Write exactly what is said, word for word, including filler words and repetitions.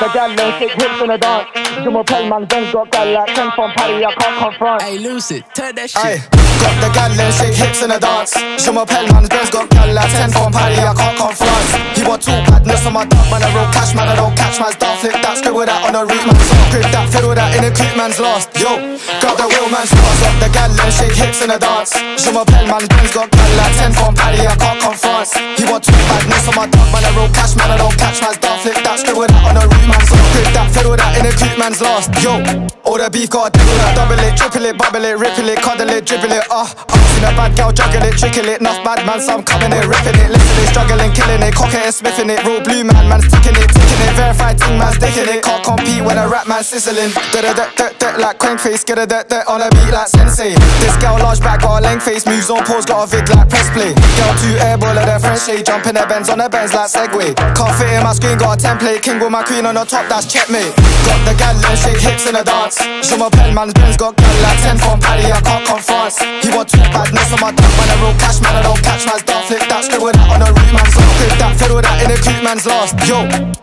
the gal, no sick hips in the dance. You more play, man, Ben's got gal like ten from Paddy, I can't confront. Hey, Lucid, turn that shit. Got the gal, no sick hips in the dance. You more play, man, Ben's got gal like ten from Paddy, I can't confront. He want two badness on my dog, man, I roll cash, man, I don't catch man's dance. Flip that script with that on the root, man, so grip that fiddle with that in the creep, man's lost. Yo, grab the wheel, man's lost. Got the gal, no sick hips in the dance. You more play, man, Ben's got gal like ten from Paddy, I can't confront. He want two badness on my dog, man, I roll cash, man, I don't catch man's dance. Flip that script with that on the root, man's lost. Grip that fiddle with that in the creep, man's lost. Yo, all the beef got a deal with that. Double it, triple it, bubble it, ripple it, cuddle it, dribble it. Ah, uh, I've seen a bad gal juggle it, trickle it. Enough bad man, some coming it, ripping it, listen it, struggling, killing it, cocking it, smithing it. Real blue man, man's ticking it, ticking it. Verified ting, man's dicking it. Can't compete when a rap man sizzling. Da da da da da like crank face, get a da da on a beat like sensei. This gal large back got a length face, moves on pause, got a vig like press play. Gal two airball at their French shade, jumping their bends on their bends like Segway. Can't fit in my screen, got a template, king with my queen on the top, that's checkmate. Got the gal, no shake hips in the dance. Show my pen, man's Ben's got gal like ten from Paddy, I can't confront. He want two badness on my dog, man, I roll cash, man, I don't catch man's dance. Flip that script with that on the root, man's lost. Flip that fiddle with that in the creep, man's lost. Yo,